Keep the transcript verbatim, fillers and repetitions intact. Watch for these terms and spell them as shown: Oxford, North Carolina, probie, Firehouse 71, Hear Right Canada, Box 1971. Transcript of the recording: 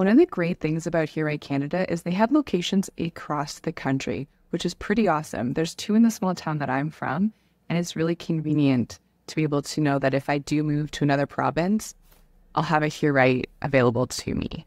One of the great things about Hear Right Canada is they have locations across the country, which is pretty awesome. There's two in the small town that I'm from, and it's really convenient to be able to know that if I do move to another province, I'll have a Hear Right available to me.